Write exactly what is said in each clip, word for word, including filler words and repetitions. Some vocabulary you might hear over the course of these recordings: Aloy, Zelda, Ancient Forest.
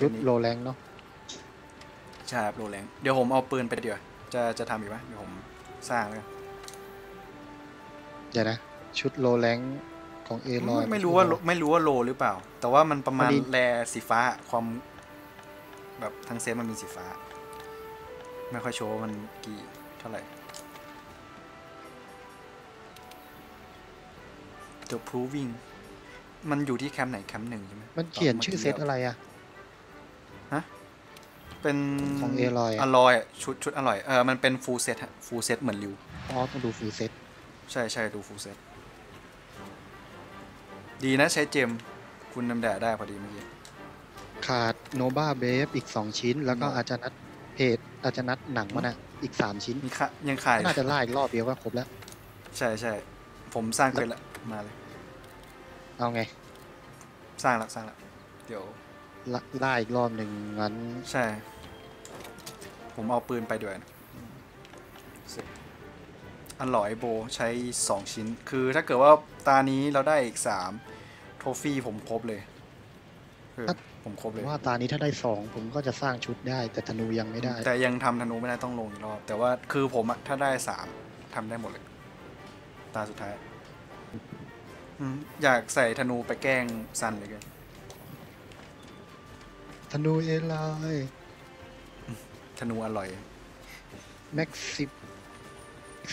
ชุดโลแรงเนาะใช่ครับโลแรงเดี๋ยวผมเอาปืนไปเดี๋ยวจะจะทำอีกไหมเดี๋ยวผมสร้างเลยเดี๋ยวนะชุดโลแรงของเอลอยไม่รู้ว่าไม่รู้ว่าโลหรือเปล่าแต่ว่ามันประมาณแลสีฟ้าความแบบทั้งเซตมันมีสีฟ้าไม่ค่อยโชว์มันกี่เท่าไหร่ The Proving มันอยู่ที่แคมป์ไหนแคมป์หนึ่งใช่ไหมมันเขียนชื่อเซตอะไรอะฮะเป็นของเอลอยอร่อยชุดชุดอร่อยเออมันเป็นฟูลเซตฮะฟูลเซตเหมือนริวอ๋อต้องดูฟูลเซตใช่ใช่ดูฟูลเซตดีนะใช้เจมคุณนำแดดได้พอดีเมื่อกี้ขาดโนบาเบฟอีกสองชิ้นแล้วก็อาจจะนัดเพจอาจจะนัดหนังมานะอีกสามชิ้นยังขายน่าจะไล่รอบเดียวก็ครบแล้วใช่ใช่ผมสร้างไปแล้วมาเลยเอาไงสร้างละสร้างละเดี๋ยวไล่อีกรอบหนึ่งงั้นใช่ผมเอาปืนไปด้วยอร่อยโบใช้สองชิ้นคือถ้าเกิดว่าตานี้เราได้อีกสามโทฟี่ผมครบเลยผมครบเลยว่าตานี้ถ้าได้สองผมก็จะสร้างชุดได้แต่ธนูยังไม่ได้แต่ยังทำธนูไม่ได้ต้องลงอีกรอบแต่ว่าคือผมอะถ้าได้สามทำได้หมดเลยตาสุดท้ายอยากใส่ธนูไปแกล้งซันเลยกันธนูเอลอยธนูอร่อยแม็กซิป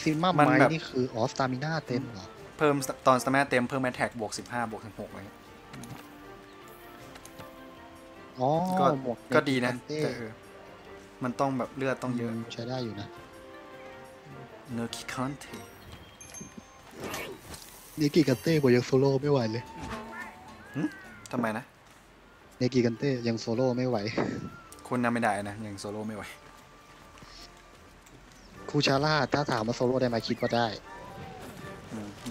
ซิม่าไม้นี่คือออฟสตามิน่าเต็มเหรอเพิ่มตอนสตามิน่าเต็มเพิ่มแอตแทกบวกสิบห้าบวกสิบหกเลยอ๋อก็ดีนะแต่มันต้องแบบเลือดต้องเยอะใช้ได้อยู่นะเนอร์กิคันเต้เนกิคันเต้บอกยังโซโล่ไม่ไหวเลยทำไมนะเนกิคันเต้ยังโซโล่ไม่ไหวคนนำไม่ได้นะยังโซโล่ไม่ไหวคูชาร่าถ้าถามมาโซโล่ได้ไหมคิดว่าได้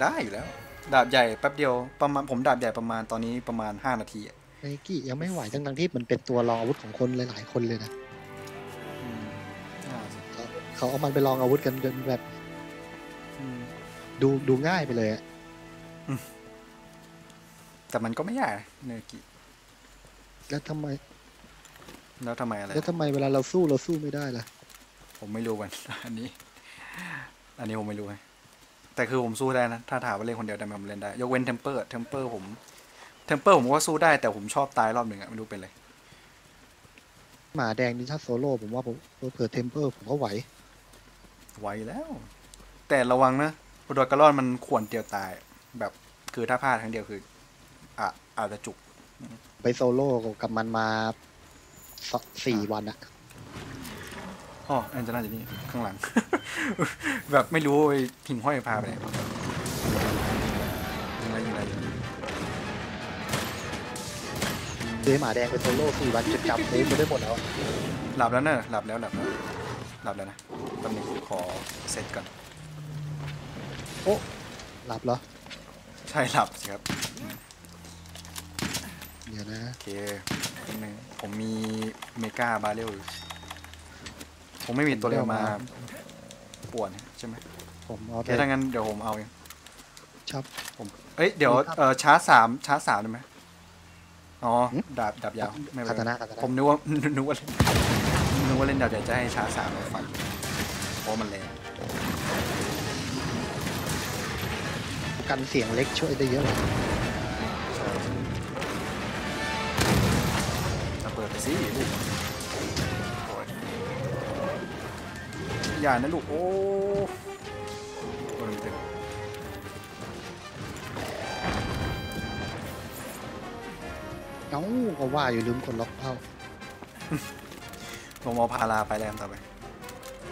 ได้อยู่แล้วดาบใหญ่แป๊บเดียวประมาณผมดาบใหญ่ประมาณตอนนี้ประมาณห้านาทีไนกี้ยังไม่ไหวทั้งทั้งที่มันเป็นตัวรองอาวุธของคนหลายๆคนเลยนะเขาเอามันไปลองอาวุธกันจนแบบดูดูง่ายไปเลยแต่มันก็ไม่ยากเนกี้แล้วทำไมแล้วทำไมอะไรแล้วทำไมเวลาเราสู้เราสู้ไม่ได้ล่ะผมไม่รู้กันอันนี้อันนี้ผมไม่รู้ไงแต่คือผมสู้ได้นะถ้าถามว่าเล่นคนเดียวได้ไหมผมเล่นได้ยกเว้นเทมเปอร์เทมเปอร์ผมเทมเปอร์ผมก็สู้ได้แต่ผมชอบตายรอบหนึ่งอะไม่รู้เป็นไรหมาแดงนี่ถ้าโซโล่ผมว่าผมเผื่อเทมเปอร์ผมก็ไหวไหวแล้วแต่ระวังนะโดยกระรอนมันขวนเดียวตายแบบคือถ้าพลาดครั้งเดียวคืออ่ะอาจจะจุกไปโซโล่กับมันมาสี่วันอะอ๋ออันจะน่าจะนี่ข้างหลังแบบไม่รู้ไอ้ทิ้งห้อยพาไปไหนยังไงยังไงเดหมาแดงเป็นโซโล่สี่วันจะจับมือได้หมดแล้วหลับแล้วเนอะหลับแล้วหลับแล้วหลับแล้วนะตำแหน่งขอเซตก่อนโอ้หลับเหรอใช่หลับสิครับเดี๋ยวนะโอเคผมมีเมกาบาเรลผมไม่มีตัวเร็วมาป่วนใช่ไหมผมเอาถ้างั้นเดี๋ยวผมเอาเองครับผมเอ้ยเดี๋ยวเออชาร์จสามชาร์จสามได้ไหมอ๋อดาบดาบยาวไม่เป็นไรผมนึกว่านึกว่านึกว่าเล่นดาบใหญ่จะให้ชาร์จสามมาฟันเพราะมันแรงกันเสียงเล็กช่วยได้เยอะเลยเปิดไปสิอย่านะลูกโอ้น้องก็ว่าอยู่ลืมคนล็อกเท้าผมเอาพาราไปแล้วต่อไป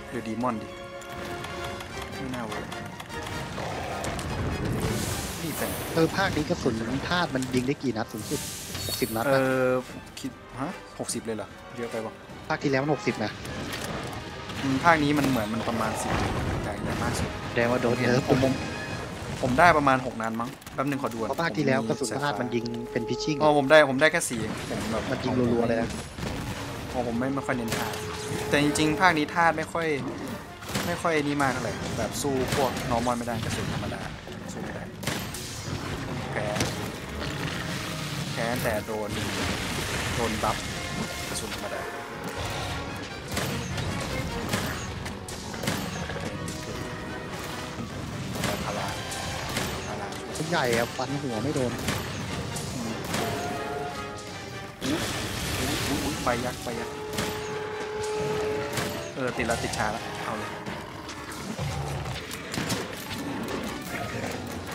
หรือดีมอนดิไม่น่าเว้ยนี่เป็นเออภาคนี้กระสุนพลาดมันยิงได้กี่นัดสูงสุดหกสิบนัดเออคิดฮะหกสิบเลยเหรอเยอะไปปะภาคที่แล้วมันหกสิบนะภาคนี้มันเหมือนมันประมาณสิบแต่ใหญ่มากสุดแดงว่าโดนเห็นผมผมได้ประมาณหกนานมั้งแป๊บนึงขอดูเพราะภาคที่แล้วกระสุนพลาดมันยิงเป็นพิชชิ่งอ๋อผมได้ผมได้แค่สี่ผมแบบมันยิงรัวๆเลยนะอ๋อผมไม่ไม่ค่อยเน้นธาตุแต่จริงๆภาคนี้ธาตุไม่ค่อยไม่ค่อยนี่มากเท่าไหร่แบบสู้พวกนอร์มอนไม่ได้กระสุนธรรมดาสู้ไม่ได้แพ้แพ้แต่โดนโดนบัฟ สุนธรรมดาพลาพลาชุดใหญ่อะฟันหัวไม่โดนไปยักไปยักเออติดแล้วติดชาแล้วเอาเลย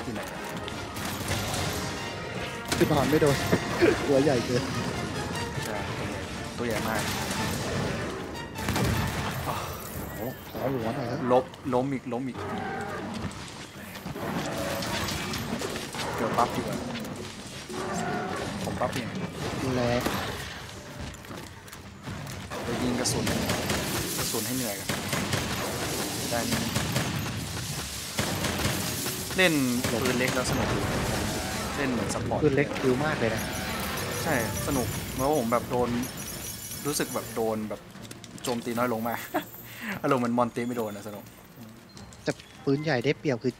ที่ไหนที่ผ่านไม่โดนตัวใหญ่เกินตัวใหญ่มากเอาหัวหน่อยครับล้มล้มอีกล้มอีกเกือบปั๊บอยู่ผมปั๊บเนี่ยแรงยิงกระสุนกระสุนให้เหนื่อยกันได้เล่นปืนเล็กแล้วสนุกเล่นเหมือนสปอร์ตปืนเล็กคิวมากเลยนะใช่สนุกเพราะผมแบบโดนรู้สึกแบบโดนแบบโจมตีน้อยลงมาอารมณ์เหมือนมอนตีไม่โดนนะสนุกแต่ปืนใหญ่ได้เปรียบคือ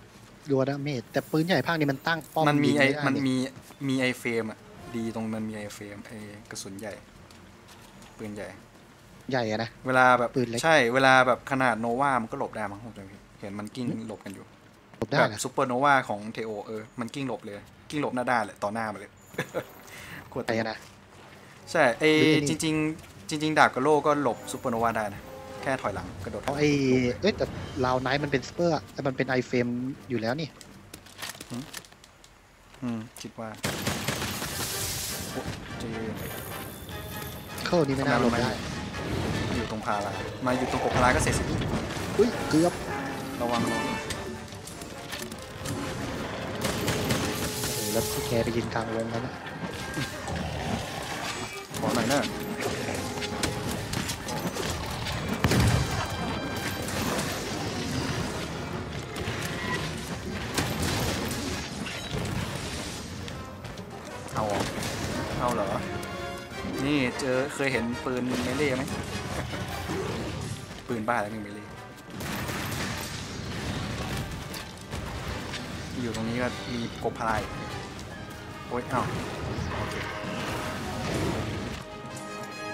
รัวดาเมจแต่ปืนใหญ่ภาคนี้มันตั้งป้อมมันมีไอมันมีมีไอเฟรมอะดีตรงมันมีไอเฟรมไอกระสุนใหญ่ปืนใหญ่ใหญ่นะเวลาแบบใช่เวลาแบบขนาดโนวามันก็หลบได้มั้งผมจำเห็นมันกิ้งหลบกันอยู่แบบซูเปอร์โนวาของเทโอเออมันกิ้งหลบเลยกิ้งหลบหน้าด้านเลยต่อหน้ามาเลยกดตีนะใช่ไอจริงจริงจริงดาบกระโลก็หลบซูเปอร์โนวาได้นะแค่ถอยหลังกระโดดไอเอ้แต่ลาวไนท์มันเป็นสเปอร์แต่มันเป็นไอเฟรมอยู่แล้วนี่อืมคิดว่าเข้านี้ไม่น่าหลบได้ตรงพารามาอยู่ตรงอกพาราก็เสร็จสิอุ้ยเกือบระวังลงโอ้ยแล้วพี่แคร์ไปยินกลางวงแล้วนะขอหน่อยนะเอาเอาเหรอนี่เจอเคยเห็นปืนเมเล่ไหมปืนบ้าแล้วนี่เมเล่อยู่ตรงนี้ก็มีกบพลายโอ้ยเอ้า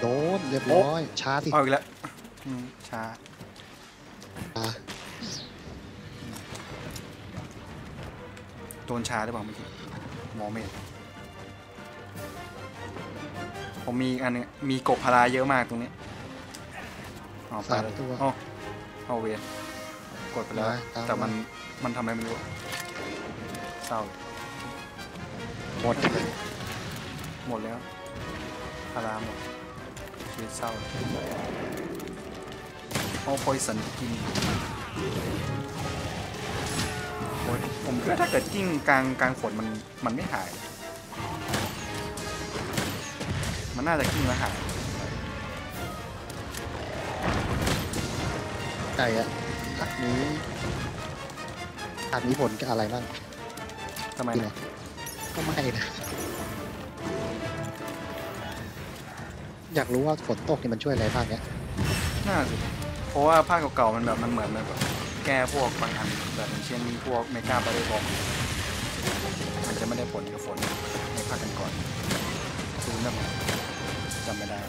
โดนเรียบร้อยช้าสิเอาอีกแล้วช้าโดนช้าหรือเปล่าเมื่อกี้มองไม่เห็นผมมีอันนี้มีกบพลาเยอะมากตรงนี้อ๋อไปแล้วตัวอ๋อเอาเวรกดไปแล้วแต่มันมันทำไมไม่รู้เศร้าหมดหมดแล้วพลาหมดชีวิตเศร้าเอาพอยสันกินผมคิดว่าถ้าเกิดกิ้งกลางกลางฝนมันมันไม่หายมันน่าจะขึ้นแล้วหายไก่อะทักนี้อาจมีผลกับอะไรบ้างทำไมนะก็ไม่นะอยากรู้ว่าฝนตกนี่มันช่วยอะไรบ้างเนี้ยน่าสิเพราะว่าภาคเก่าๆมันแบบมันเหมือนแบบแก้พวกบางอันแบบเช่นพวกเมกาบาร์เรบอกมันจะไม่ได้ผลกับฝนในภาคกันก่อนซูมแบบจำไม่ได้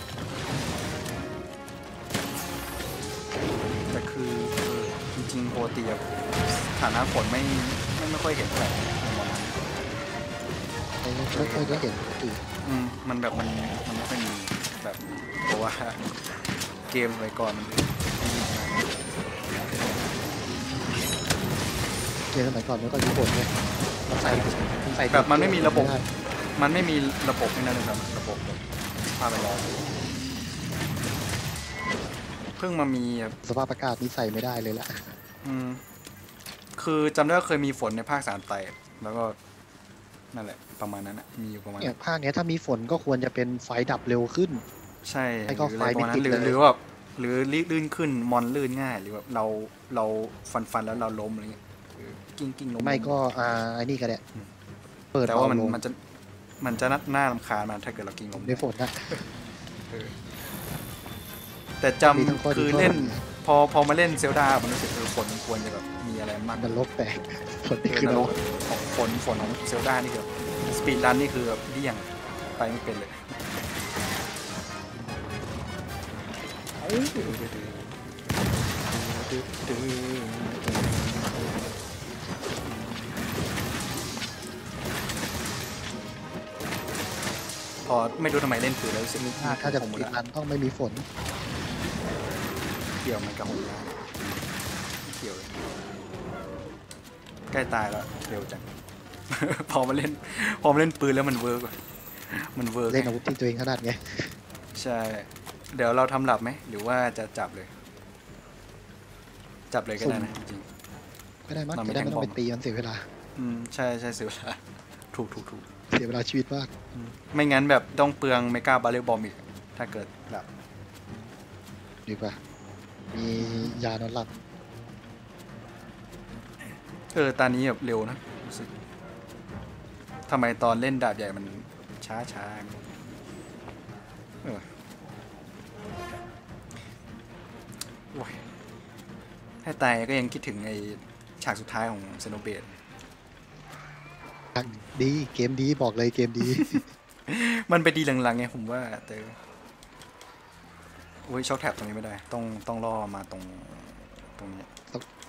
แต่คือจริงๆโปรตีแบบฐานะฝนไม่ไม่ไม่ค่อยเห็นอะไรไม่ค่อยได้เห็นตีอืมมันแบบมันมันไม่ค่อยมีแบบเพราะว่าเกมอะไรก่อนเกมสมัยก่อนมันก็ยุโรปเนี่ยมันใส่ใส่แบบมันไม่มีระบบมันไม่มีระบบนี่นะเลยครับระบบพาไปรอเพิ่งมามีสภาพอากาศนี่ใส่ไม่ได้เลยละอืมคือจำได้ว่าเคยมีฝนในภาคสามไตแล้วก็นั่นแหละประมาณนั้นนะมีอยู่ประมาณภาคเนี้ยถ้ามีฝนก็ควรจะเป็นไฟดับเร็วขึ้นใช่ก็ไฟไม่ติดเลยหรือว่าหรือลื่นขึ้นมอนลื่นง่ายหรือแบบเราเราฟันฟันแล้วเราล้มอะไรเงี้ยกิ้งกิ้งล้มไม่ก็อ่าไอ้นี่ก็ได้เปิดแต่ว่ามันมันจะมันจะน่าน่ารำคาญมันถ้าเกิดเรากินลมในฝนนะแต่จำคือเล่นพอพอมาเล่นเซลดาผมรู้สึกว่าฝนมันควรจะแบบมีอะไรมากมันลบแตกฝนนี่คือนรกของฝนฝนของเซลดานี่คือสปีดรันนี่คือเดี่ยงไปไม่เป็นเลย พอไม่รู้ทำไมเล่นถือแล้วสิถ้าจะผมมันต้องไม่มีฝนเกี่ยวมันกับผมแล้วเกี่ยวเลยใกล้ตายแล้วเร็วจังพอมาเล่นพอมาเล่นปืนแล้วมันเวิร์กมันเวิร์กเล่นอาวุธที่ตัวเองถนัดไงใช่เดี๋ยวเราทำหลับไหมหรือว่าจะจับเลยจับเลยก็ได้นะจริงไม่ได้มากจะได้ไม่ต้องไปตีมันเสียเวลาอืมใช่ใช่เสียเวลาถูกถูกถูกเสียเวลาชีวิตมากไม่งั้นแบบต้องเปลืองเมกาบาเลบอมอีกถ้าเกิดหลับดีป่ะมียานอนหลับเออตอนนี้แบบเร็วนะรู้สึกทำไมตอนเล่นดาบใหญ่มันช้าช้าเออให้ตายก็ยังคิดถึงไอ้ฉากสุดท้ายของเซโนเบดดีเกมดีบอกเลยเกมดี มันไปดีหลังๆไงผมว่าแต่โอ้ยช็อคแท็บตรงนี้ไม่ได้ต้องต้องล่อมาตรงตรงนี้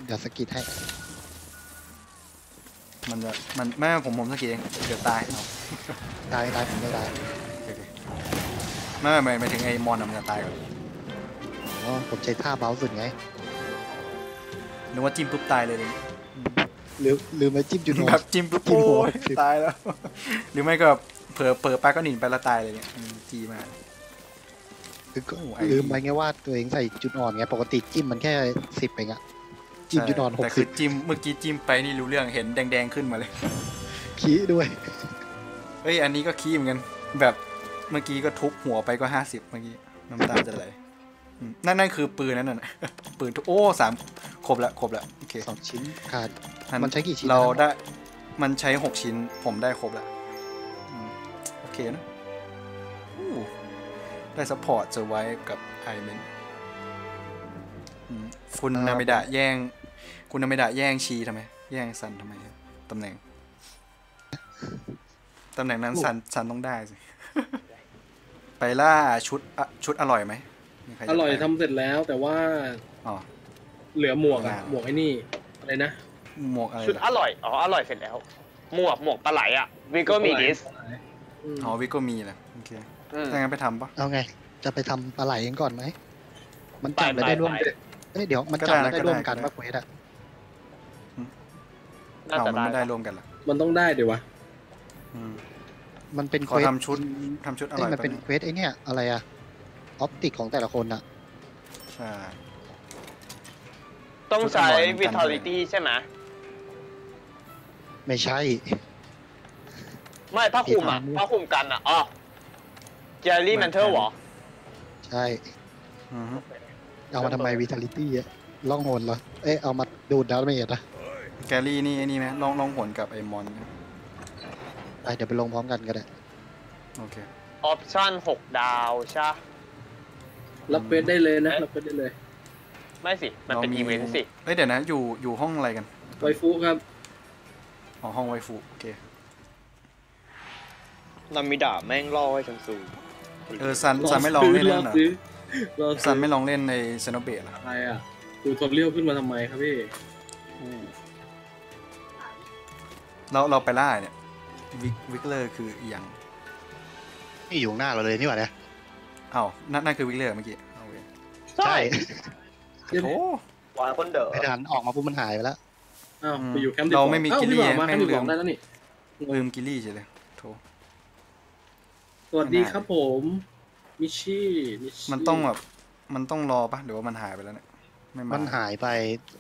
เดี๋ยวสกิทให้มันจะมันแม่ผมผมสกิทเองเดี๋ยวตายเอาตายตายผมไม่ตายไม่ไม่ไม่ถึงไอ้มอนมันจะตายก่อนอ๋อผมใช้ท่าเบาสุดไงนึกว่าจิ้มปุ๊บตายเลยเลยหรือหรือไม่จิ้มจุดหัวแบบจิ้มปุ๊บโอ้ยตายแล้วหรือไม่ก็เผลอเผลอไปก็หนีไปละตายเลยเนี่ยจีมาลืมไปไงว่าตัวเองใส่จุดอ่อนไงปกติจิ้มมันแค่สิบเองอะจิ้มจุดอ่อนหกสิบแต่คือจิ้มเมื่อกี้จิ้มไปนี่รู้เรื่องเห็นแดงๆขึ้นมาเลยขี้ด้วยเฮ้ยอันนี้ก็ขี้เหมือนกันแบบเมื่อกี้ก็ทุบหัวไปก็ห้าสิบเมื่อกี้น้ำตาจะไหลนั่นนั่นคือปืนนั่นน่ะปืนโอ้สามครบละครบละโอเคสองชิ้นขาดมันใช้กี่ชิ้นเราได้มันใช้หกชิ้นผมได้ครบละโอเคนะได้ซัพพอร์ตเซอร์ไว้กับไอเมนคุณนามิดะแย่งคุณนามิดะแย่งชีทำไมแย่งซันทำไมตำแหน่งตำแหน่งนั้นซันซันต้องได้สิไปล่าชุดชุดอร่อยไหมอร่อยทำเสร็จแล้วแต่ว่าเหลือหมวกอะหมวกไอ้นี่อะไรนะหมวกอะไรชุดอร่อยอ๋ออร่อยเสร็จแล้วหมวกหมวกปลาไหลอะวิโก้มีดิสอ๋อวิโก้มีแหละโอเคถ้างั้นไปทำปะเอาไงจะไปทำปลาไหลกันก่อนไหมมันจับแล้วได้ร่วมเดี๋ยวมันจับแล้วได้ร่วมกันปะเวทอะเอามันไม่ได้ร่วมกันหรอมันต้องได้เดี๋ยววะมันเป็นเควสทำชุดทำชุดอร่อยมันเป็นเควสไอเนี่ยอะไรอะออปติกของแต่ละคนน่ะใช่ต้องใช้ vitality ใช่ไหมไม่ใช่ไม่ผ้าคลุมอ่ะผ้าคลุมกันอ่ะอ๋อเจลลี่แมนเทอร์หรอใช่เอามาทำไม vitality อ่ะล่องหนเหรอเอ๊ะเอามาดูดดาวไม่เห็นนะเจลลี่นี่ไอ้นี่ไหมล่องล่องหนกับไอ้มอนไปเดี๋ยวไปลงพร้อมกันก็ได้โอเคออปชั่นหกดาวใช่รับเควสได้เลยนะรับเควสได้เลยไม่สิมันเป็นอีเวนต์สิเฮ้ยเดี๋ยวนะอยู่อยู่ห้องอะไรกันไวฟูครับอ๋อห้องไวฟูโอเคเรามีดาบแม่งล่อให้ฉันสู้เออซันซันไม่ลองเล่นเล่นเหรอซันไม่ลองเล่นในเซโนเบดเหรออะไรอ่ะดูตัวเลี้ยวขึ้นมาทำไมครับพี่เราเราไปล่าเนี่ยวิกวิกเลอร์คืออย่างนี่อยู่หน้าเราเลยนี่หว่าเนี่ยอ้าวนั่นคือวิกเลอร์เมื่อกี้ใช่โอ้วายคนเด๋อไอ้ดันออกมาปุ๊บมันหายไปแล้วเราไม่มีกิลลี่แม่งลืมลืมกิลลี่ใช่เลยโถสวัสดีครับผมมิชี่มันต้องแบบมันต้องรอปะหรือว่ามันหายไปแล้วเนี่ยมันหายไป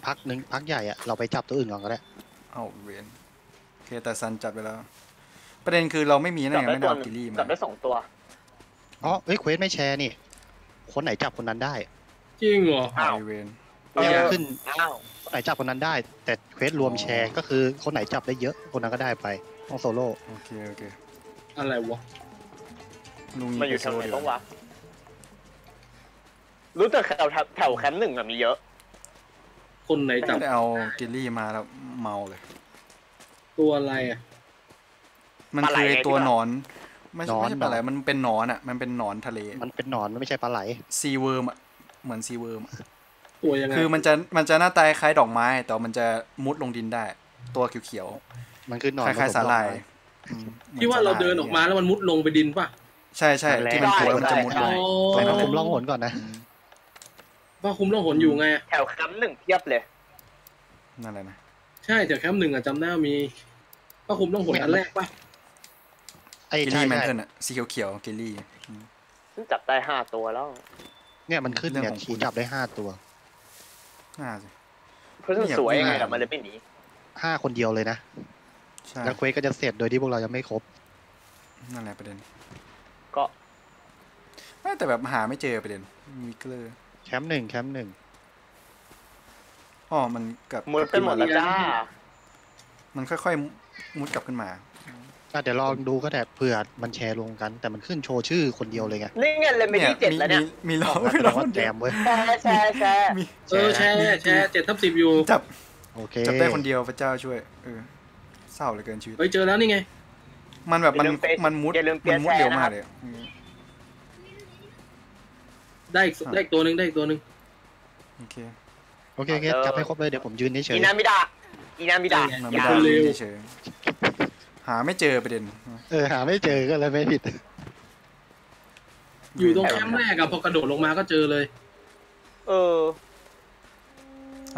พักนึงพักใหญ่อะเราไปจับตัวอื่นก่อนก็ได้เอาเวียนโอเคแต่ซันจับไปแล้วประเด็นคือเราไม่มีนะยังไม่ได้กิลลี่มาจับได้สองตัวอ๋อเอ้ยเควสไม่แชร์นี่คนไหนจับคนนั้นได้จริงเหรอไอเวนขึ้นคนไหนจับคนนั้นได้แต่เควสรวมแชร์ก็คือคนไหนจับได้เยอะคนนั้นก็ได้ไปต้องโซโล่โอเคโอเคอะไรวะลุงมันอยู่แถวไหนบ้างวะรู้แต่แถวแถวแคมป์หนึ่งมีเยอะคนไหนจับเอากิลลี่มาแล้วเมาเลยตัวอะไรอ่ะมันคือตัวนอนไม่ใช่ปลาไหลมันเป็นหนอนอ่ะมันเป็นหนอนทะเลมันเป็นหนอนมันไม่ใช่ปลาไหลซีเวิร์มอ่ะ เหมือนซีเวิร์มตัวยังไงคือมันจะมันจะหน้าตาคล้ายดอกไม้แต่มันจะมุดลงดินได้ตัวเขียวๆมันคือหนอนคล้ายสาหร่ายที่ว่าเราเดินออกมาแล้วมันมุดลงไปดินป่ะใช่ใช่ที่มันตัวมันจะมุดลงไปนะผมลองหนก่อนนะว่าคุมล่องหนอยู่ไงแถวแคมป์หนึ่งเทียบเลยนั่นอะไรนะใช่แถวแคมป์หนึ่งอะจำได้มีว่าคุมล่องหนอันแรกป่ะไอ้กิลลี่แมนเทิลอะสีเขียวๆกิลลี่ซึ่งจับได้ห้าตัวแล้วเนี่ยมันขึ้นเนี่ยผมจับได้ห้าตัวน่าสิเพราะมันสวยไงแต่มันเลยไม่หนีห้าคนเดียวเลยนะแล้วเควสก็จะเสร็จโดยที่พวกเรายังไม่ครบนั่นแหละประเด็นก็ไม่แต่แบบหาไม่เจอประเด็นมีเกลือแคมป์หนึ่งแคมป์หนึ่งอ๋อมันกับมุดขึ้นหมดแล้วจ้ามันค่อยๆมุดกลับขึ้นมาเดี๋ยวลองดูก็แต่เผื่อมันแชร์ลงกันแต่มันขึ้นโชว์ชื่อคนเดียวเลยไงนี่ไงเลยไม่ได้เจ็ดแล้วเนี่ยมีล้อไม่ล้อแจมเว้ยแชร์แชร์เออแชร์แชร์เจ็ดทับสิบอยู่จับโอเคจับได้คนเดียวพระเจ้าช่วยเออเศร้าเหลือเกินชีวิตเฮ้ยเจอแล้วนี่ไงมันแบบมันมันมุดมันมุดเร็วมากเลยได้ได้ตัวหนึ่งได้ตัวหนึ่งโอเคโอเคจับให้ครบเลยเดี๋ยวผมยืนนี่เฉยอีนามิดะอีนามิดะอย่าลืมเฉยหาไม่เจอประเด็นเออหาไม่เจอก็เลยไม่ผิดอยู่ตรงแคมป์แรกอะพอกระโดดลงมาก็เจอเลยเออ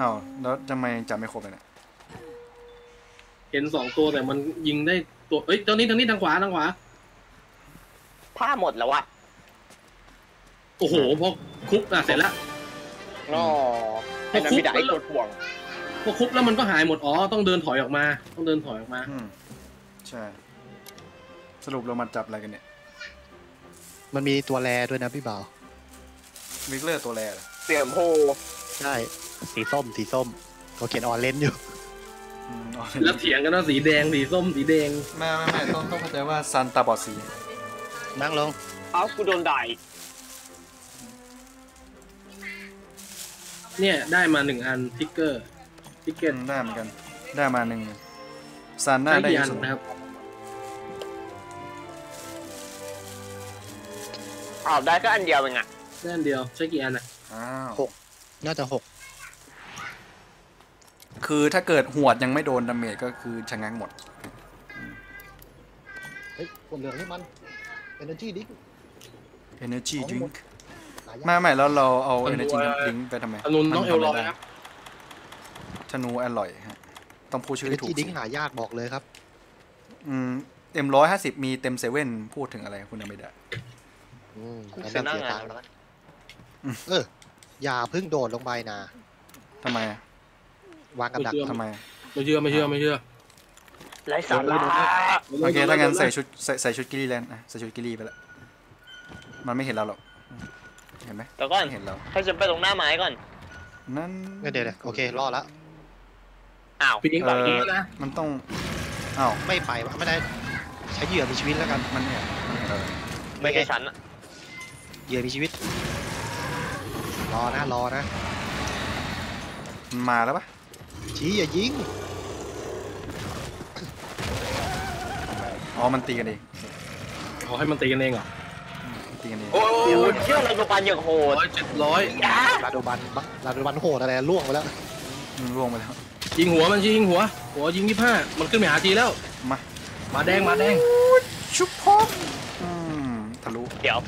อ้าวแล้วทำไมจับไม่ครบเลยเนี่ยเห็นสองตัวแต่มันยิงได้ตัวเอ้ยตอนนี้ทางนี้ทางขวาทางขวาผ้าหมดแล้วอะโอ้โหพอคุบอ่ะเสร็จแล้วอ๋อพอคุบแล้วพอคุบแล้วมันก็หายหมดอ๋อต้องเดินถอยออกมาต้องเดินถอยออกมาใช่สรุปเรามาจับอะไรกันเนี่ยมันมีตัวแร่ด้วยนะพี่บ่าวมิกเลอร์ตัวแร่เสี่ยมโพใช่สีส้มสีส้มเขาเขียนออเรนจ์อยู่แล้วเถียงกันว่าสีแดงสีส้มสีแดงไม่ไม่ไม่ต้องต้องเข้าใจว่าซันตาบอดสีนั่งลงเอากูโดนด่าเนี่ยได้มาหนึ่งอันทิกเกอร์ทิกเก็ตได้เหมือนกันได้มาหนึ่งซานน่าได้ยันนะครับออกได้ก็อันเดียวเองอ่ะได้อันเดียวใช้กี่อันอ่ะหกน่าจะหกคือถ้าเกิดหวดยังไม่โดนดาเมจก็คือชะงักหมดเฮ้ยผมเหลือให้มันเอเนอร์จีดิ๊กเอเนอร์จีดิ๊กมาใหม่แล้วเราเอาเอเนอร์จีดิ๊กไปทำไมธนูต้องเอลลอยครับธนูอร่อยฮะต้องพูดชื่อถูกดิ๊กหายากบอกเลยครับอืมเต็มร้อยห้าสิบมีเต็มเซเว่นพูดถึงอะไรคุณไม่ได้คุณเสียงานแล้วเอออย่าเพิ่งโดดลงไปนะทำไมวางกับดักทำไมไม่เชื่อไม่เชื่อไม่เชื่อไร้สาระโอเคถ้างั้นใส่ชุดใส่ชุดกิลลี่แลนด์นะใส่ชุดกิลลี่ไปละมันไม่เห็นเราหรอกเห็นไหมแต่ก็เห็นเราถ้าจะไปตรงหน้าไม้ก่อนนั่นเดี๋ยวโอเครอดละอ้าวปิงแบบนี้นะมันต้องอ้าวไม่ไปวะไม่ได้ใช้เหยื่อมีชีวิตแล้วกันมันเนี่ยไม่ใช่ฉันอะเหยื่อมีชีวิตรอนะรอนะมาแล้วปะชี้อย่ายิงอ๋อมันตีกันเองอ๋อให้มันตีกันเองเหรอตีกันเองโอ้ยเที่ยวลาโดบันอย่างโหดร้อยเจ็ดร้อยลาโดบันลาโดบันโหดอะไรล่วงไปแล้วล่วงไปแล้วยิงหัวมันยิงหัวหัวยิงยี่ห้ามันขึ้นไปหาทีแล้วมามาแดงมาแดงชุบพกทะลุเดี๋ยว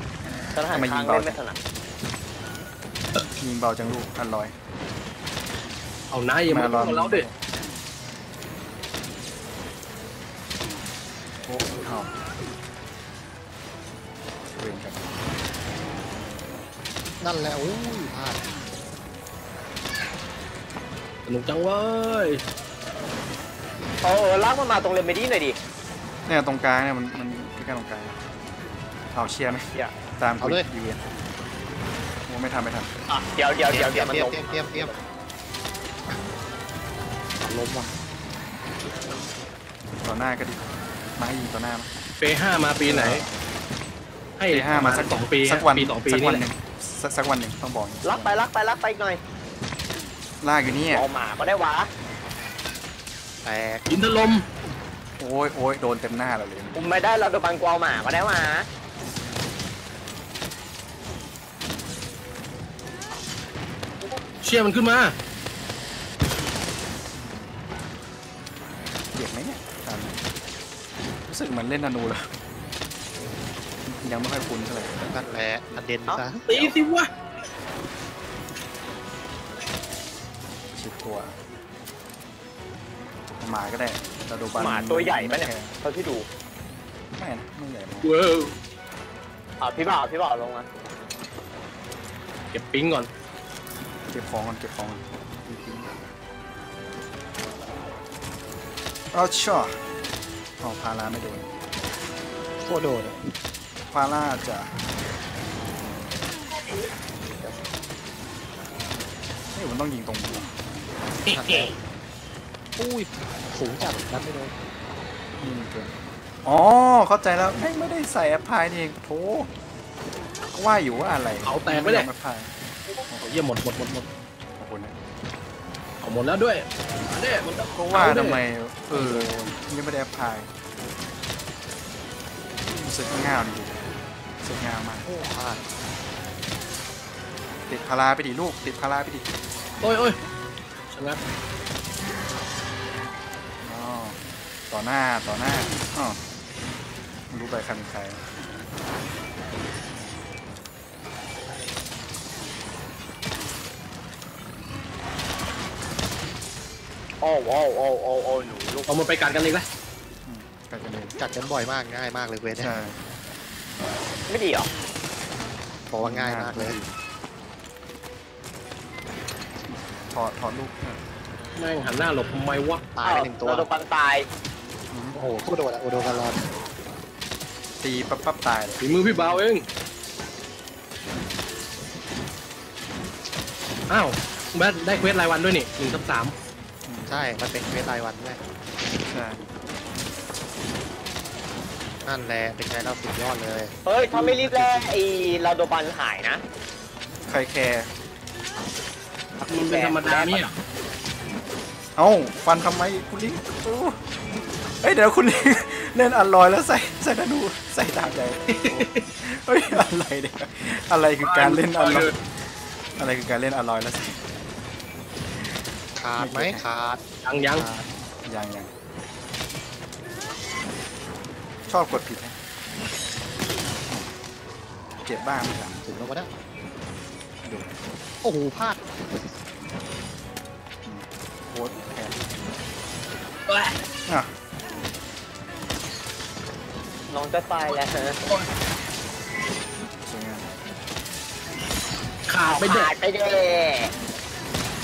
ทหารมายิงเบาไม่ถนัดยิงเบาจังลูกอันลอยเอาหน้ายิงมาลองเราดิโอ้เอาเวียนกันนั่นแหละโอ้ยพลาดสนุกจังเว้ยเออลากมันมาตรงเลมเบดี้หน่อยดิเนี่ยตรงกลางเนี่ยมันมันใกล้ๆตรงกลางเอาเชียร์ไหมตามเขาเลยยูเอ็นโอ้ไม่ทำไม่ทำเดี๋ยวเดี๋ยวเดี๋ยวเดี๋ยวมันล้มเตี้ยมเตี้ยมล้มว่ะต่อหน้าก็ดีมาให้ยิงต่อหน้าเปย์ห้ามาปีไหนให้เปย์ห้ามาสักสองปีสักวันสองปีสักวันหนึ่งสักวันหนึ่งต้องบอกลักไปลักไปลักไปหน่อยลากอยู่นี่ออกมาก็ได้วะแตกยินทะลมโอ้ยโอ้ยโดนเต็มหน้าเราเลยผมไม่ได้เราโดนบังกวาวหมาก็ได้วะ เชี่ยมันขึ้นมาเด็กไหมเนี่ยรู้สึกเหมือนเล่นนานูแล้วยังไม่ค่อยคุ้นเท่าไหร่นั่นแหละอันเด่นซะตีสิวะชิดตัวหมาก็ได้เราดูบ้านหมาตัวใหญ่ไหมเนี่ยเท่าที่ดูไม่นะไม่ใหญ่มากอ่ะพี่บ่าวพี่บ่าวลงนะเก็บปิ้งก่อนเก็บของก่อนเก็บของเอาช่อเอาพาราไม่โดนโคตรโดนพาราจะนี่มันต้องยิงตรงนี้อุ้ยสูงจัดนัดไม่โดนอ๋อเข้าใจแล้วไม่ได้ใส่แอปพลายนี่เองโถว่าอยู่ว่าอะไรเอาแตกไม่ได้แอปพลายเยี่ยมหมดหมดหมดหมดขอบคุณนะเอาหมดแล้วด้วยเนี่ยมันก็ว่าทำไมเออยังไม่ได้แอปพลายรู้สึกง่ายดีรู้สึกง่ายมากติดพาราไปดิลูกติดพาราไปดิโอ้ยโอ้ยชนะต่อหน้าต่อหน้าอ๋อรู้ไปคันใครโอ้โหโอ้โหโอ้หนูลูกเอามาไปกัดกันเลยนะกัดกันเลยกัดกันบ่อยมากง่ายมากเลยเว้ยเนี่ยไม่ดีหรอบอกว่าง่ายมากเลยถอดถอดลูกแม่งหันหน้าหลบทำไมวะตายไปหนึ่งตัวโดนปันตายโอ้โหโคตรโดดอะโอโดนกันร้อนตีปั๊บปั๊บตายเลยฝีมือพี่บ่าวเองอ้าวได้เควสรายวันด้วยนี่หนึ่งทับสามใช่มันเป็นเควสรายวันด้วยนั่นแหละเป็นไงเราสุดยอดเลยเฮ้ยถ้าไม่รีบแลไอเราโดนปันหายนะใครแคร์มันเป็นธรรมดาเนี่ยเอ้าฟันทำไมคุณลิงเฮ้ยเดี๋ยวคุณลิงเล่นอันลอยแล้วใส่ใส่กระดูใส่ดาบใหญ่เฮ้ยอะไรเนี่ยอะไรคือการเล่นอันลอยอะไรคือการเล่นอันลอยแล้วใส่ขาดไหมขาดยังยังยังยังชอบกดผิดนะเจ็บบ้างมั้ยครับถึงแล้วก็ได้โอ้โหพลาดโค้ดแทนน้องจะตายแล้วขาดไปเยอะไปเยอะ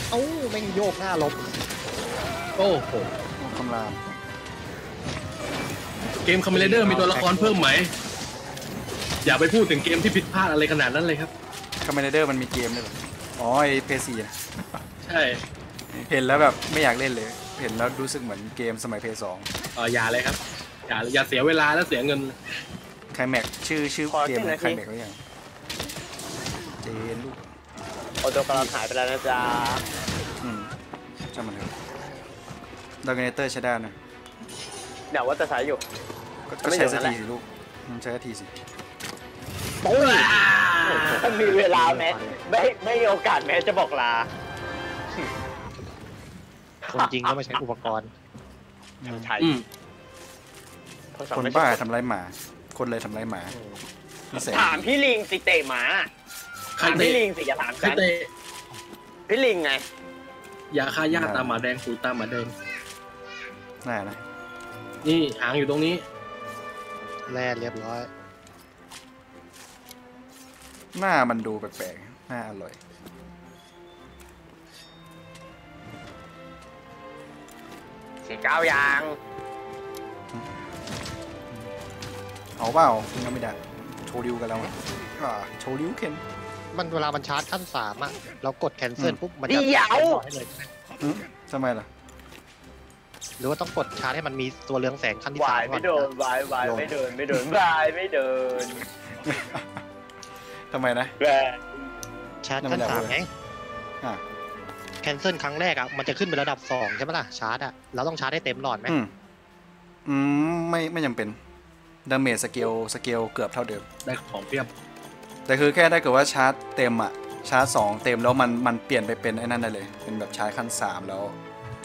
เอ้าแม่งโยกหน้าลบโอ้โหคำรามเกมคอมเมดี้มีตัวละครเพิ่มไหมอย่าไปพูดถึงเกมที่ผิดพลาดอะไรขนาดนั้นเลยครับคอมเมดี้มันมีเกมด้วยหรออ๋อไอเพซีอะใช่เห็นแล้วแบบไม่อยากเล่นเลยเห็นแล้วรู้สึกเหมือนเกมสมัย พี เอส สอง อ๋ออย่าเลยครับอย่าอย่าเสียเวลาแล้วเสียเงินไคลแม็กชื่อชื่อเกมไคลแม็กหรือยังเจนลูกโอโตกำลังหายไปแล้วนะจ๊ะอืมจำมันเลยดาร์กเนเตอร์ใช้ได้นะเดี๋ยวว่าจะใช้อยู่ก็ใช้สักทีสิลูกใช้สักทีสิโอ้ยมีเวลาแม้ไม่ไม่มีโอกาสแม้จะบอกลาคนจริงก็ไม่ใช้อุปกรณ์ใช้คนบ้าทำไรหมาคนเลยทำไรหมาถามพี่ลิงสิเตะหมาถามพี่ลิงสิอย่าถามกันพี่ลิงไงยาฆ่าหญ้าตาหมาแดงปูตาหมาแดงน่านะนี่หางอยู่ตรงนี้แล่เรียบร้อยหน้ามันดูแปลกๆหน้าอร่อยเก้าอย่างเอาเปล่ายังไม่ได้โชว์ริวกันแล้วโชว์ริวเคนมันเวลามันชาร์จขั้นสามอะเรากดแคนเซิลปุ๊บมันจะยาวเลยทำไมล่ะหรือว่าต้องกดชาร์จให้มันมีตัวเรืองแสงขั้นที่สามไม่เดินวายวายไม่เดินไม่เดินวายไม่เดินทำไมนะชาร์จขั้นสามไงแคนเซิลครั้งแรกอ่ะมันจะขึ้นเป็นระดับสองใช่ไหมล่ะชาร์จอ่ะเราต้องชาร์จได้เต็มหลอดไหมอืมไม่ไม่จำเป็นดาเมจสเกลสเกลเกือบเท่าเดิมได้ของเพียบแต่คือแค่ได้เกิดว่าชาร์จเต็มอ่ะ ชาร์จสองเต็มแล้วมันมันเปลี่ยนไปเป็นไอ้นั่นได้เลยเป็นแบบชาร์จขั้นสามแล้ว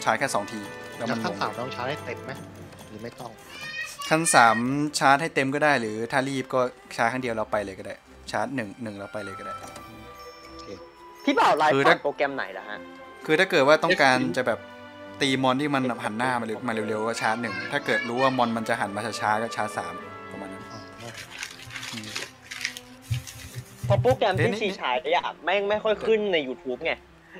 ชาร์จแค่สองทีแล้วมันขั้นสามต้องชาร์จให้เต็มไหมหรือไม่ต้องขั้นสามชาร์จให้เต็มก็ได้หรือถ้ารีบก็ชาร์จครั้งเดียวเราไปเลยก็ได้ชาร์จหนึ่งหนึ่งเราไปเลยก็ได้พี่เปล่าไลฟ์โปรแกรมไหนล่ะฮะคือถ้าเกิดว่าต้องการจะแบบตีมอนที่มันหันหน้ามามาเร็วๆก็ชาร์จหนึ่งถ้าเกิดรู้ว่ามอนมันจะหันมาช้าๆก็ชาร์จสามประมาณนั้นพอโปรแกรมที่ซีชาร์จเนี่ยไม่ไม่ค่อยขึ้นใน YouTube ไง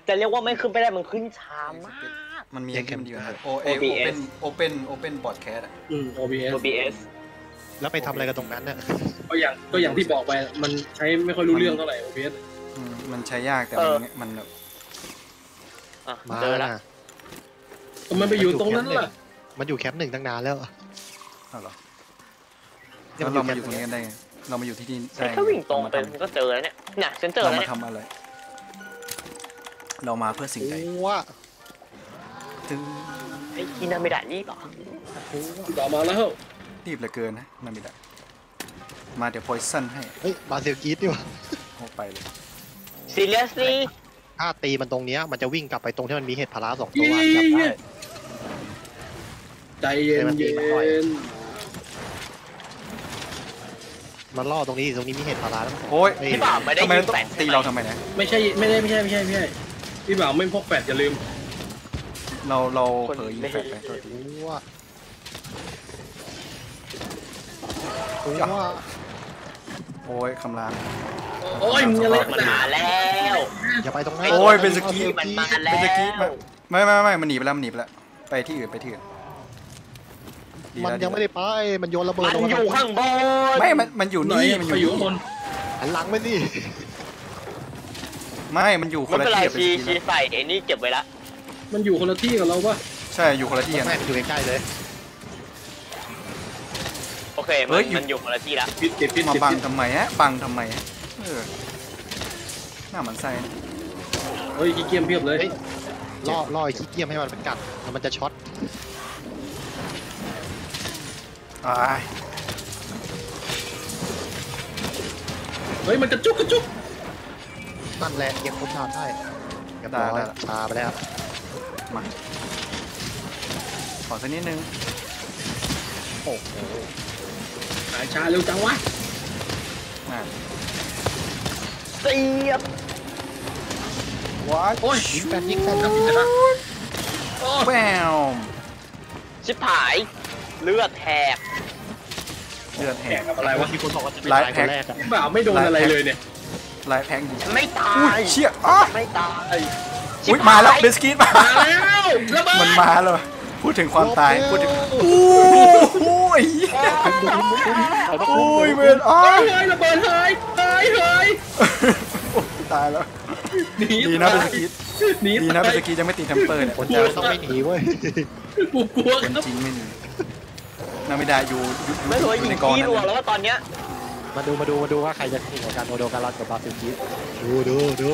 จะเรียกว่าไม่ขึ้นไปได้มันขึ้นช้ามากมันมีแค่เดียวครับ โอ บี เอส Open Open Broadcast อ่ะ โอ บี เอส แล้วไปทำอะไรกันตรงนั้นเนี่ยก็อย่างก็อย่างที่บอกไปมันใช้ไม่ค่อยรู้เรื่องเท่าไหร่ โอ บี เอส มันใช้ยากแต่มันแบบเจอละมันไปอยู่ตรงนั้นล่ะมันอยู่แคมป์หนึ่งตั้งนานแล้วอ้าวเหรอแล้วเรามาอยู่ตรงนี้กันได้เรามาอยู่ที่นี่ได้แค่วิ่งตรงไปก็เจอแล้วเนี่ยเนี่ยฉันเจอแล้วเรามาทำอะไรเรามาเพื่อสิ่งใดว้าตึงไอ้กินนามิดะรีบหรอต่อมาแล้วรีบเหลือเกินนะนามิดะมาเดี๋ยวพอยซันให้เฮ้ยบาเซลกีดดิวะโอ้ไปเลยซีเรียสลี่ถ้าตีมันตรงเนี้ยมันจะวิ่งกลับไปตรงที่มันมีเห็ดพาราสองตัววางจับได้ใจเย็นมันตีมันหน่อยมันล่อตรงนี้ตรงนี้มีเห็ดพาราแล้วโอ้ยพี่บ่าวไม่ได้ตีเราทำไมนะไม่ใช่ไม่ได้ไม่ใช่ไม่ใช่ไม่ใช่พี่บ่าวไม่พกแฟดอย่าลืมเราเราเผยแฟดไปตัวนี้ว่าโอ้ยคำรามโอ้ยมันมาแล้วอย่าไปตรงนั้นโอ้ยเป็นสกีมันมาแล้วเป็นสกีไม่ไม่ไม่มันหนีไปแล้วมันหนีไปแล้วไปที่อื่นไปที่อื่นมันยังไม่ได้ไปมันโยนระเบิดมันอยู่ข้างบนไม่มันมันอยู่นี่มันอยู่ข้างบนหันหลังไปสิไม่มันอยู่คนละที่เป็นสกีใส่ไอ้นี่เก็บไว้ละมันอยู่คนละที่กับเราปะใช่อยู่คนละที่กันอยู่ใกล้ๆเลยโอเคมันอยู่คนละที่ละมาบังทำไมฮะบังทำไมฮะหน้ามันใส่เฮ้ยขี้เกียจเพียบเลยล่อล่อขี้เกียจให้มันเป็นกัดแล้วมันจะช็อตไอเฮ้ยมันกระจุกกระจุกตันแรงเก็บคมทานได้เก็บตาตาไปแล้วมาขอสักนิดนึงโอ้โหหายชาเร็วจังวะเสียบว้าวโอ้ยยิงกันยิงกันครับพี่นะแววชิบหายเลือดแทกเลือดแทกอะไรวะที่คนบอกว่าจะเป็นลายแทกเปล่าไม่โดนอะไรเลยเนี่ยลายแทกไม่ตายเชี่ยอ๋อไม่ตายอุ้ยมาแล้วเบสกี้มาแล้วมันมาเลยพูดถึงความตายพูดถึงโอ้ยโอ้ยเบนอ๋อระเบิดเฮ้ยเฮ้ยเฮ้ยตายแล้วดีนะเบสกี้ดีนะเบสกี้ยังไม่ตีแทมเปอร์เนี่ยคนจะต้องไม่หนีเว้ยกูกลัวคนจริงไม่หนีนามิดะอยู่ไม่รู้ยิงกี่รัวแล้วว่าตอนเนี้ยมาดูมาดูมาดูว่าใครจะถึงของการโมโดการรันกับบาซิลกี้ดูดูดู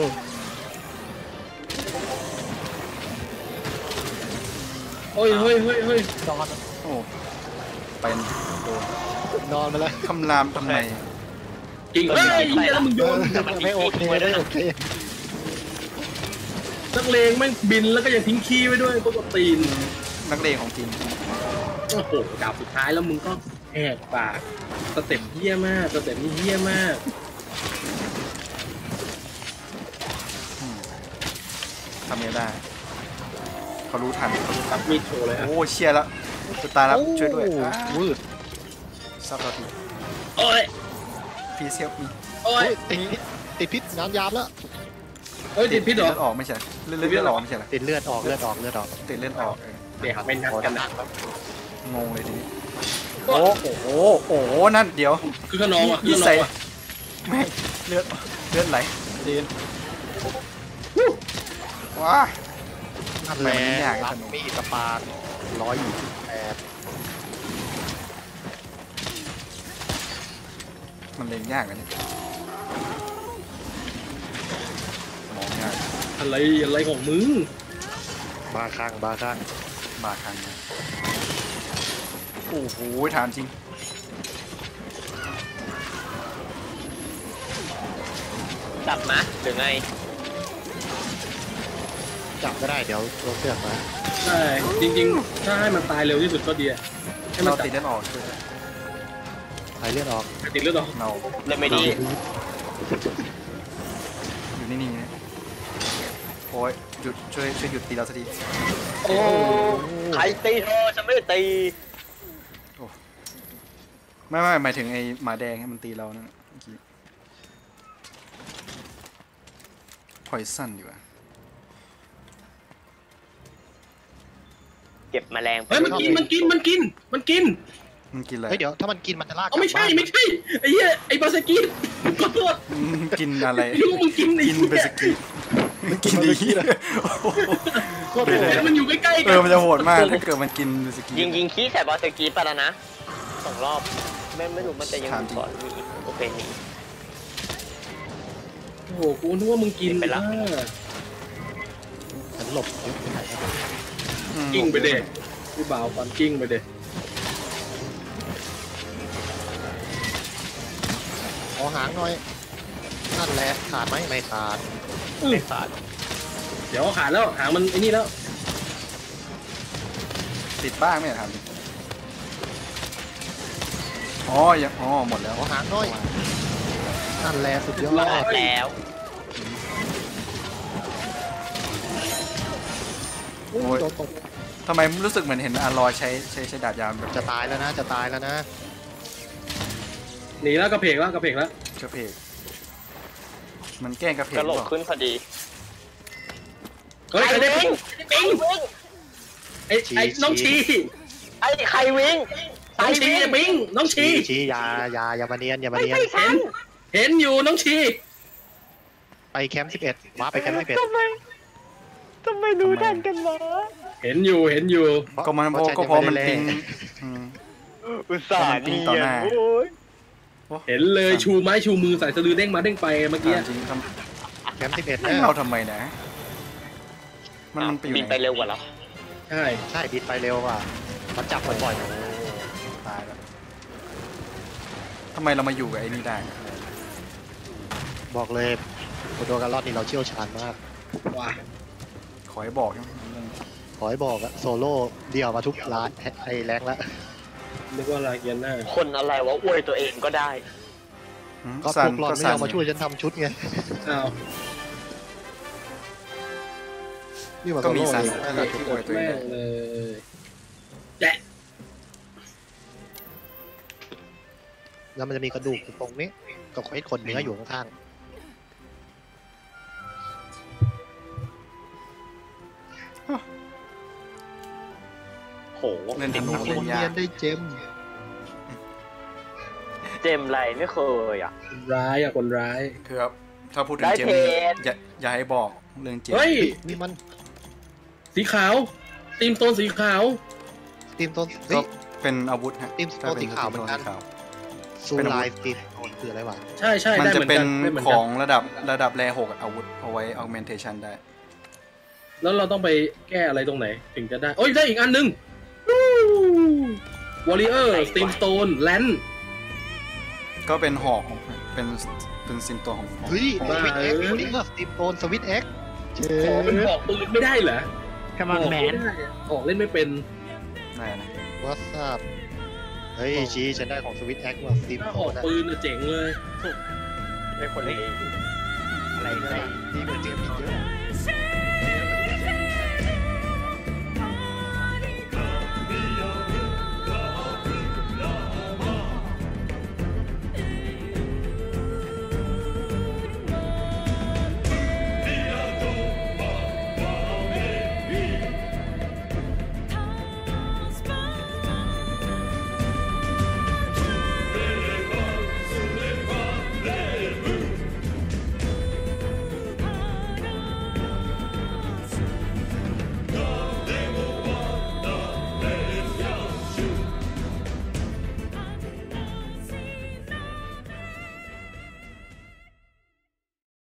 โอ้ยเฮ้ยเฮ้ยเฮ้ยนอนโอ้เป็นโดนนอนมาเลยคำรามทำไมจริงเฮ้ยแล้วมึงโดนไม่โอเคไม่โอเคนักเลงแม่งบินแล้วก็ยังทิ้งขี้ไว้ด้วยพวกตีนนักเลงของจริงโอ้โหดาบสุดท้ายแล้วมึงก็แหกปากสเต็ปเยี่ยมากสเต็ปนี้เยี่ยมากทำยังได้เขารู้ทันเขารู้ทันมีโชว์เลยโอ้เชียร์ละสุดตาแล้วช่วยด้วยมืดซับเราทีโอ้ยฟีเซียมีโอ้ยติดติดพิษน้ำยาแล้วเฮ้ยติดพิษเหรอเลือดออกไม่ใช่เลือดเลือดออกไม่ใช่ติดเลือดออกเลือดออกเลือดออกติดเลือดออกเดี๋ยวไม่นัดกันนะครับงงเลยดิโอ้โหโอ้โหนั่นเดี๋ยวคือขนมอ่ะคือขนมอ่ะแม่เลือดเลือดไหลดีนว้านั่นแหละรับมีดปาดร้อยแปดมันเล่นยากนะเนี่ยมองยากอะไรอะไรของมึงบาข้างบาข้างบาข้างโอ้โหถามจริงด จับมะหรือไงจับก็ได้เดี๋ยวเราเสือกมาใช่จริงๆถ้าให้มันตายเร็วที่สุดก็ดีให้มันติดเลือดออกหายเลือดออกติดเลือดออกเราเลยไม่ดีอยู่นิ่งๆนะโอ้ยหยุดช่วยช่วยหยุดตีเราสักทีโอ้ใครตีเธอฉันไม่ได้ตีไม่ไม่หมายถึงไอ้หมาแดงมันตีเรานะเมื่อกี้พอยซันดีกว่าเก็บแมลงเฮ้ยมันกินมันกินมันกินมันกินมันกินอะไรเฮ้ยเดี๋ยวถ้ามันกินมันจะลากอ๋อไม่ใช่ไม่ใช่ไอ้เหี้ยไอ้บาสกิขอโทษกินอะไรรู้มึงกินกินบาสกิมันกินดีเลยโคตรโหดมันอยู่ใกล้ๆเออมันจะโหดมากถ้าเกิดมันกินบาสกิยิงยิงขี้ใส่บาสกิไปแล้วนะสองรอบไม่ไม่รู้มันจะยังก่อนมีโอเคมีโอ้โหกูนึกว่ามึงกินไปแล้วฉันหลบกิ้งไปเด็กพี่บ่าวฟันกิ้งไปเด็กขอหางหน่อยนั่นแหละขาดไหมไม่ขาดไม่ขาดเดี๋ยวขาดแล้วหางมันไอ้นี่แล้วติดบ้างไหมครับอ๋อยังอ๋อหมดแล้วหางน้อยนั่นแหละสุดยอดแล้วโอ้ยทำไมรู้สึกเหมือนเห็นอลอยใช้ใช้ใช้ดาบยามแบบจะตายแล้วนะจะตายแล้วนะหนีแล้วกระเพกแล้วกระเพกแล้วกระเพกมันแกล้งกระเพกกระโหลกขึ้นพอดีเฮ้ยไอ้วิ่งไอ้วิ่งไอ้ไอ้น้องชีไอ้ใครวิ่งน้องชีบิงน้องชีชียายายามาเนียนยามาเนียนเห็นเห็นอยู่น้องชีไปแคมป์สิบเอ็ดมาไปแคมป์สิบเอ็ดทำไมทำไมรู้ทันกันวะเห็นอยู่เห็นอยู่ก็มันก็พอมันปิงอุตส่าห์ปิงต่อหน้าเห็นเลยชูไม้ชูมือใส่สะดือเด้งมาเด้งไปเมื่อกี้แคมป์สิบเอ็ดแล้วเราทำไมนะมันมันบินไปเร็วกว่าเราใช่ใช่บินไปเร็วกว่ามันจับบ่อยทำไมเรามาอยู่กับไอ้นี่ได้บอกเลยโคโดการ์ลนี่เราเชี่ยวชาญมากว้าขอให้บอกขอให้บอกอะโซโล่เดี่ยวมาทุกร้านไอแรงละนึกว่าลาเกียนหน้าคนอะไรวะอวยตัวเองก็ได้ก็พวกหลอนไม่เอามาช่วยฉันทำชุดไงนี่มันก็มีสันที่อวยตัวเองเลยแกะแล้วมันจะมีกระดูกตรงนี้กับไอ้คนเนื้ออยู่ข้างๆโหเล่นติดโรงเรียนได้เจมเจมไรไม่เคยอ่ะร้ายอ่ะคนร้ายครับถ้าพูดถึงเจมอย่าอย่าให้บอกเรื่องเจมเฮ้ยนี่มันสีขาวตีมโทนสีขาวตีมโทนเป็นอาวุธฮะตีมโทนสีขาวเป็นการซูไลฟ์ติดคืออะไรวะใช่ใช่มันจะเป็นของระดับระดับแร่หกอาวุธเอาไว้ augmentation ได้แล้วเราต้องไปแก้อะไรตรงไหนถึงจะได้โอ้ยได้อีกอันหนึ่งวอริเออร์สตีมสโตนแลนด์ก็เป็นหอกเป็นเป็นซินโตของเฮ้ยสวิตเอ็กซ์วอริเออร์สตีมสโตนสวิตเอ็กซ์ขอเป็นหอกปืนไม่ได้เหรอแค่มาแมนออกเล่นไม่เป็นไหนนะวัสดุเฮ้ยชี้ฉันได้ของสวิตแอ็กว่าซิมโอนะปืนเจ๋งเลยได้คนเล่นอะไรก็ได้ดีกว่าเจมส์เยอะ